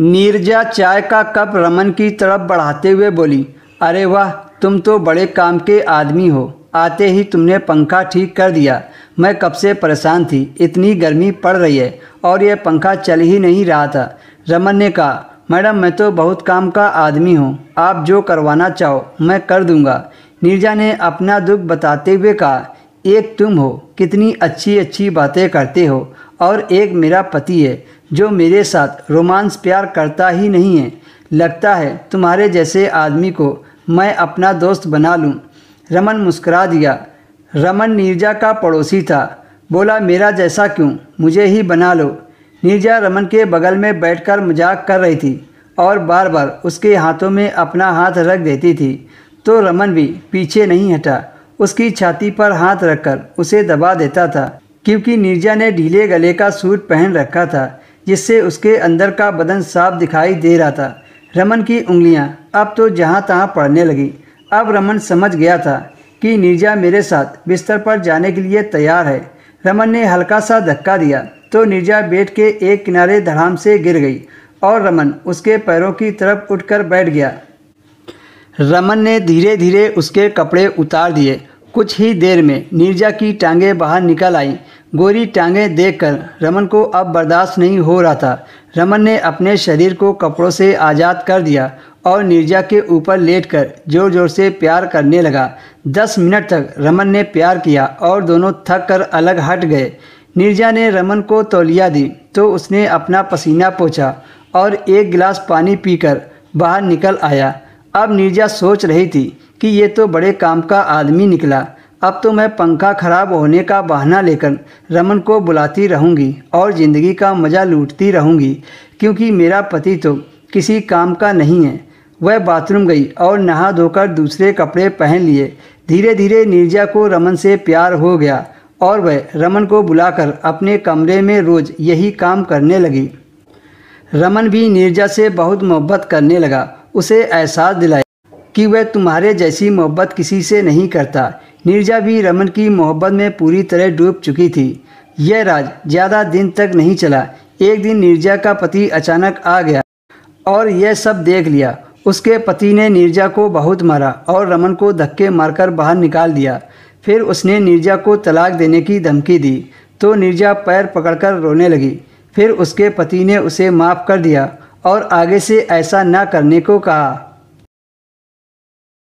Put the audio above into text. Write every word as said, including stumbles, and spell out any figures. नीरजा चाय का कप रमन की तरफ बढ़ाते हुए बोली, अरे वाह, तुम तो बड़े काम के आदमी हो। आते ही तुमने पंखा ठीक कर दिया। मैं कब से परेशान थी, इतनी गर्मी पड़ रही है और यह पंखा चल ही नहीं रहा था। रमन ने कहा, मैडम मैं तो बहुत काम का आदमी हूँ, आप जो करवाना चाहो मैं कर दूँगा। नीरजा ने अपना दुख बताते हुए कहा, एक तुम हो, कितनी अच्छी अच्छी बातें करते हो, और एक मेरा पति है जो मेरे साथ रोमांस प्यार करता ही नहीं है। लगता है तुम्हारे जैसे आदमी को मैं अपना दोस्त बना लूं। रमन मुस्कुरा दिया। रमन नीरजा का पड़ोसी था। बोला, मेरा जैसा क्यों, मुझे ही बना लो। नीरजा रमन के बगल में बैठकर मजाक कर रही थी और बार बार उसके हाथों में अपना हाथ रख देती थी, तो रमन भी पीछे नहीं हटा, उसकी छाती पर हाथ रखकर उसे दबा देता था, क्योंकि नीरजा ने ढीले गले का सूट पहन रखा था जिससे उसके अंदर का बदन साफ दिखाई दे रहा था। रमन की उंगलियां अब तो जहाँ तहाँ पड़ने लगी। अब रमन समझ गया था कि नीरजा मेरे साथ बिस्तर पर जाने के लिए तैयार है। रमन ने हल्का सा धक्का दिया तो नीरजा बेड के एक किनारे धड़ाम से गिर गई और रमन उसके पैरों की तरफ उठकर बैठ गया। रमन ने धीरे धीरे उसके कपड़े उतार दिए। कुछ ही देर में नीरजा की टांगें बाहर निकल आईं। गोरी टांगें देखकर रमन को अब बर्दाश्त नहीं हो रहा था। रमन ने अपने शरीर को कपड़ों से आज़ाद कर दिया और नीरजा के ऊपर लेटकर ज़ोर ज़ोर से प्यार करने लगा। दस मिनट तक रमन ने प्यार किया और दोनों थक कर अलग हट गए। नीरजा ने रमन को तौलिया दी तो उसने अपना पसीना पोंछा और एक गिलास पानी पीकर बाहर निकल आया। अब नीरजा सोच रही थी कि ये तो बड़े काम का आदमी निकला, अब तो मैं पंखा ख़राब होने का बहाना लेकर रमन को बुलाती रहूँगी और ज़िंदगी का मज़ा लूटती रहूँगी, क्योंकि मेरा पति तो किसी काम का नहीं है। वह बाथरूम गई और नहा धोकर दूसरे कपड़े पहन लिए। धीरे धीरे नीरजा को रमन से प्यार हो गया और वह रमन को बुलाकर अपने कमरे में रोज़ यही काम करने लगी। रमन भी नीरजा से बहुत मोहब्बत करने लगा। उसे एहसास दिलाया कि वह तुम्हारे जैसी मोहब्बत किसी से नहीं करता। नीरजा भी रमन की मोहब्बत में पूरी तरह डूब चुकी थी। यह राज ज़्यादा दिन तक नहीं चला। एक दिन नीरजा का पति अचानक आ गया और यह सब देख लिया। उसके पति ने नीरजा को बहुत मारा और रमन को धक्के मारकर बाहर निकाल दिया। फिर उसने नीरजा को तलाक देने की धमकी दी तो नीरजा पैर पकड़कर रोने लगी। फिर उसके पति ने उसे माफ़ कर दिया और आगे से ऐसा ना करने को कहा।